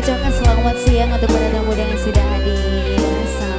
Jangan selamat siang untuk para tamu dengan sudah hadir.